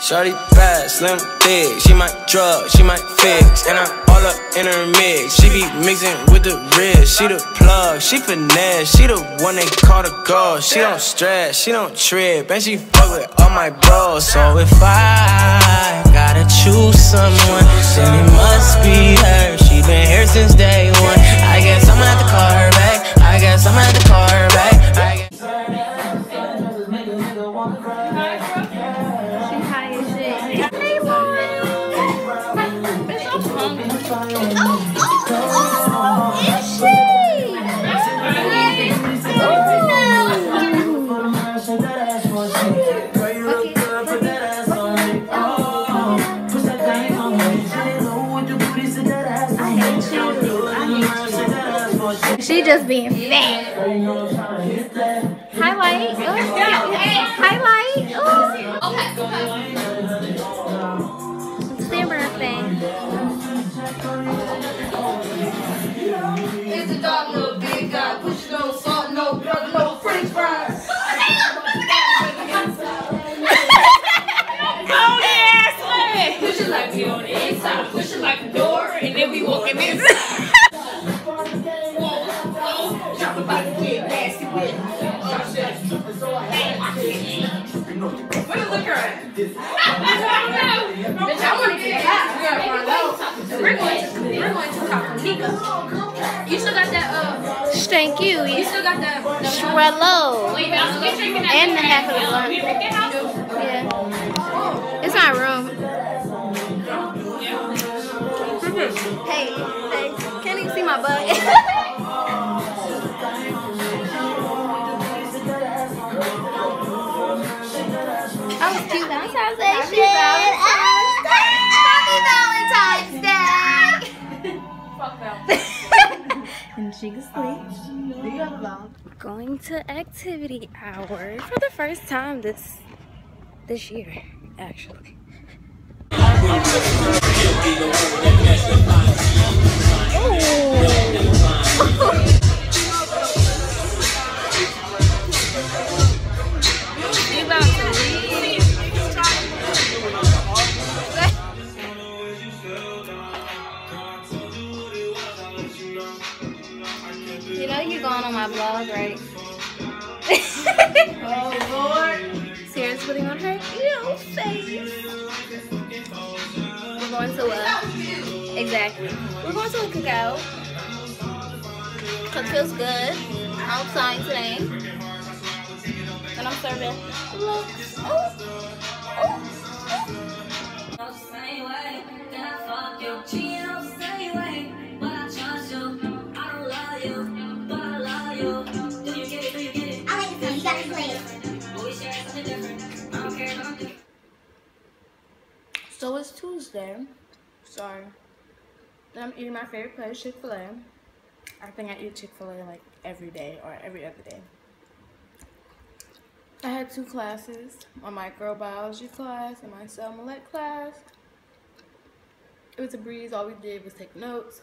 Shorty bad, slim, thick, she might drug, she might fix. And I'm all up in her mix, she be mixing with the wrist. She the plug, she finesse, she the one they call the god. She don't stress, she don't trip, and she fuck with all my bros. So if I gotta choose someone, then it must be her, she been here since day one. I guess I'ma have to call her back, I guess I'ma have to call her back. She just being fat. Highlight. Ooh. Highlight. Ooh. Okay. It's their birthday. It's a dog, no big guy. Push it on salt, no drug, no french fries. Go there, push it like we on the inside. Push it like a door, and then we walking inside. You still got that thank you. You still got that Shrello. And the half of the blunt. Yeah. It's my room. Hey, hey, can't even see my butt. And she can sleep. Going to activity hour for the first time this year, actually. Oh. My vlog, right? Oh Lord! Sarah's putting on her ew face. We're going to a We're going to a cookout. Cause it feels good. I'm flying today, and I'm serving. Look! Oh! Oh! Oh. So it's Tuesday, sorry, and I'm eating my favorite place, Chick-fil-A. I think I eat Chick-fil-A like every day or every other day. I had two classes, my microbiology class and my cell molecular class. It was a breeze, all we did was take notes.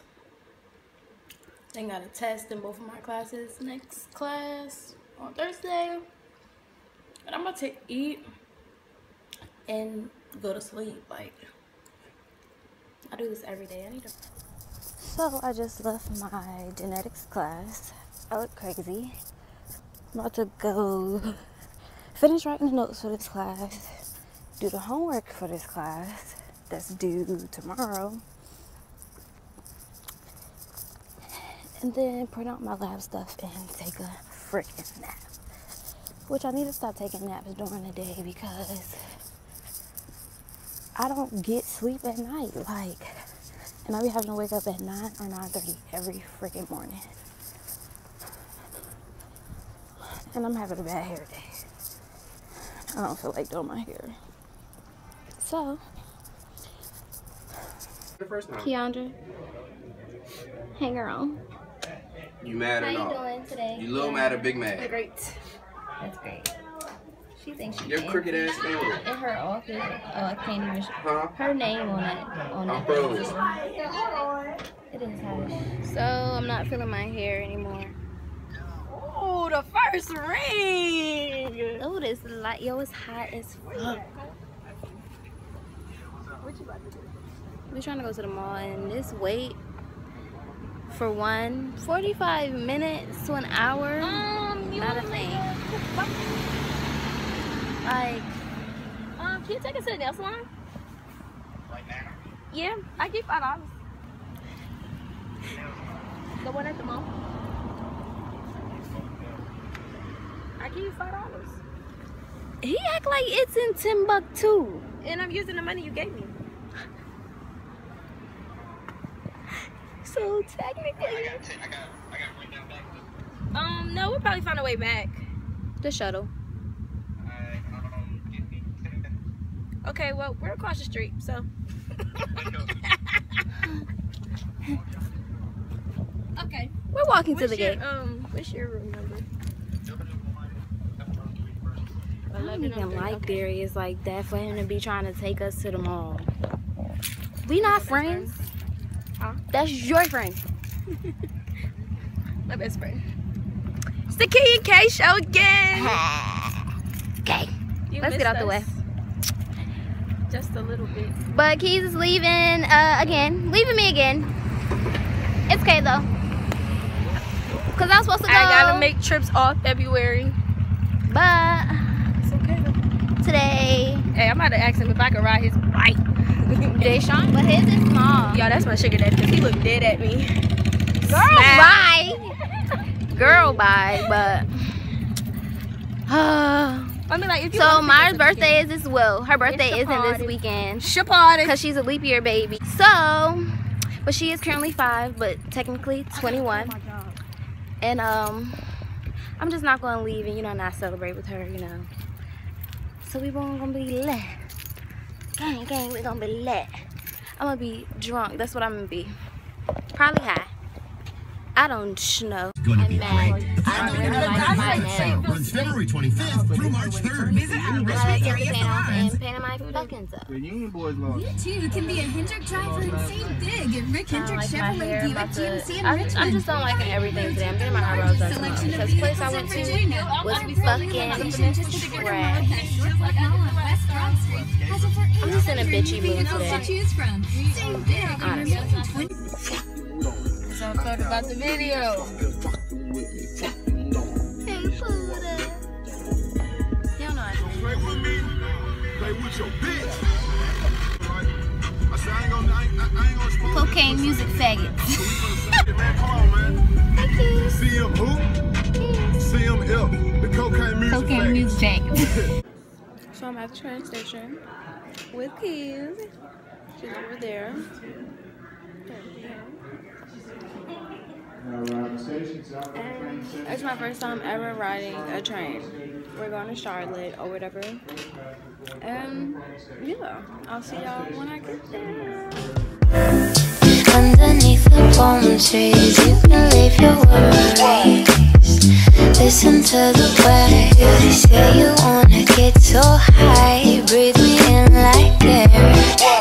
Then got a test in both of my classes next class on Thursday. And I'm about to eat and go to sleep. Like, I do this every day. I need to. So I just left my genetics class. I look crazy. I'm about to go finish writing the notes for this class, do the homework for this class that's due tomorrow, and then print out my lab stuff and take a freaking nap, which I need to stop taking naps during the day because I don't get sleep at night, like, and I be having to wake up at 9 or 9:30 every freaking morning. And I'm having a bad hair day. I don't feel like doing my hair. So, Keandra, hey girl. You mad or not? How you doing today? You little mad or big mad? Great. That's great. She thinks she's crooked ass name. In her office, oh, I can't even. Huh? Her name on it. I'm frozen. It is hot. So I'm not feeling my hair anymore. Oh, the first ring. Oh, this light, yo, it's hot as fuck. we're trying to go to the mall, and this wait for 45 minutes to an hour, not a thing. Like, can you take us to the nail salon? Right now? Yeah, I give $5. The one at the mall. I give you $5. He act like it's in Timbuktu. And I'm using the money you gave me. So technically, I gotta bring that back. No, we'll probably find a way back. The shuttle. Okay, well, we're across the street, so. Okay. We're walking to the gate. What's your room number? I don't even like Darius like that for him to be trying to take us to the mall. We not friends. Huh? That's your friend. My best friend. It's the Key and K show again. Okay. Let's get out the way. Just a little bit. But Keys is leaving again. Leaving me again. It's okay though. Because I was supposed to go. I gotta make trips all February. But it's okay though. Today. Hey, I'm about to ask him if I could ride his bike. Deshaun? But his is small. Y'all, that's my sugar daddy because he looked dead at me. Girl, bye. Girl, bye. But I mean, like, if you so Myra's birthday weekend. Is as well. Her birthday isn't this weekend. Because she's a leap year baby. So, but she is currently 5, but technically 21. Oh my God. And I'm just not gonna leave and not celebrate with her, So we won't gonna be left. Gang, we're gonna be lit. I'm gonna be drunk. That's what I'm gonna be. Probably high. I don't know. It's gonna be great. Runs February 25th through March 3rd. Visit our restaurant and Panama Food Duckins up. You too can be a Hendrick driver and save big at Rick Hendrick Chevrolet Buick GMC in Richmond. I'm just not liking everything today. I'm getting my eyebrows up tomorrow because the place I went to was fucking trash. I'm just in a bitchy mood today. Honestly. So I thought about the video. Hey, Buddha. Hell no. Play with me. Play with your bitch. Cocaine music faggot. Thank you. CMF. The cocaine music faggot. Cocaine music faggot. So I'm at the train station with Keys. She's over there. And it's my first time ever riding a train. We're going to Charlotte or whatever. And yeah, I'll see y'all when I get there. Underneath the palm trees, you can leave your worries. Listen to the birds. They say you wanna get so high. Breathe me in like air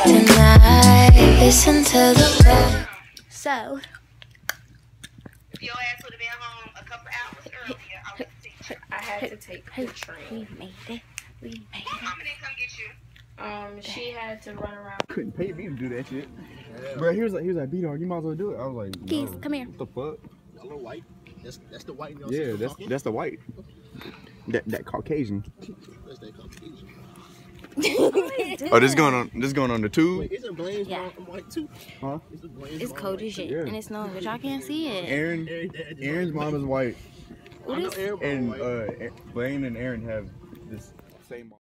tonight. Listen to the birds. So. Your ass would have been home a couple hours earlier. I had to take the train. We made it. Well, Mama didn't come get you. She had to run around. Couldn't pay me to do that shit. Yeah. Bro, he was like, B-Dog, you might as well do it. I was like, no. Keys, come here. What the fuck? That's a little white. That's the white. Yeah, that's the white. That Caucasian. What's that Caucasian? Oh, this going on the tube. Wait, isn't Blaine's white too? Huh? It's cold as shit, and it's snowing, but y'all can't see it. Aaron's mom is white. What is? And Blaine and Aaron have this same mom.